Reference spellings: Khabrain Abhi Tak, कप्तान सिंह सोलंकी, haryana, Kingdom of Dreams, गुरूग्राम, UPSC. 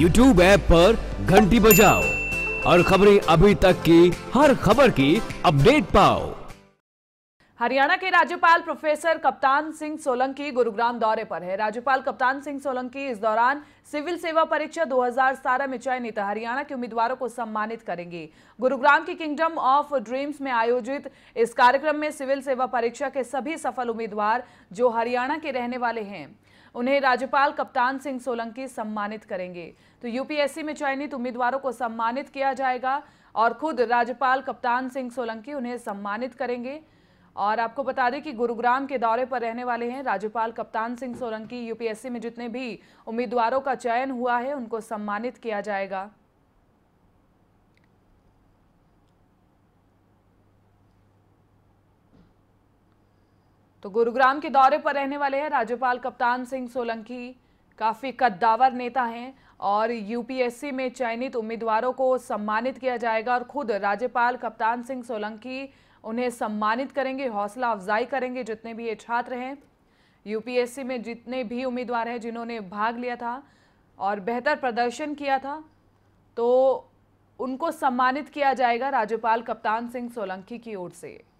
YouTube app पर घंटी बजाओ और खबरें अभी तक की हर खबर की अपडेट पाओ। हरियाणा के राज्यपाल प्रोफेसर कप्तान सिंह सोलंकी गुरुग्राम दौरे पर है। राज्यपाल कप्तान सिंह सोलंकी इस दौरान सिविल सेवा परीक्षा 2017 में चयनित हरियाणा के उम्मीदवारों को सम्मानित करेंगे। गुरुग्राम की किंगडम ऑफ ड्रीम्स में आयोजित इस कार्यक्रम में सिविल सेवा परीक्षा के सभी सफल उम्मीदवार जो हरियाणा के रहने वाले हैं, उन्हें राज्यपाल कप्तान सिंह सोलंकी सम्मानित करेंगे। तो यूपीएससी में चयनित उम्मीदवारों को सम्मानित किया जाएगा और खुद राज्यपाल कप्तान सिंह सोलंकी उन्हें सम्मानित करेंगे। और आपको बता दें कि गुरुग्राम के दौरे पर रहने वाले हैं राज्यपाल कप्तान सिंह सोलंकी। यूपीएससी में जितने भी उम्मीदवारों का चयन हुआ है उनको सम्मानित किया जाएगा। तो गुरुग्राम के दौरे पर रहने वाले हैं राज्यपाल कप्तान सिंह सोलंकी। काफी कद्दावर नेता हैं और यूपीएससी में चयनित उम्मीदवारों को सम्मानित किया जाएगा और खुद राज्यपाल कप्तान सिंह सोलंकी उन्हें सम्मानित करेंगे, हौसला अफजाई करेंगे। जितने भी ये छात्र हैं, यूपीएससी में जितने भी उम्मीदवार हैं जिन्होंने भाग लिया था और बेहतर प्रदर्शन किया था, तो उनको सम्मानित किया जाएगा राज्यपाल कप्तान सिंह सोलंकी की ओर से।